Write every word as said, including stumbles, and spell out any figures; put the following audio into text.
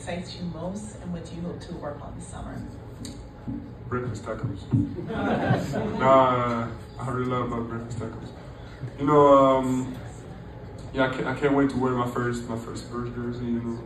excites you most, and what do you hope to work on this summer? Breakfast tacos. Nah, I really love my breakfast tacos. You know, um, yeah, I can't, I can't wait to wear my first, my first Spurs jersey. You know,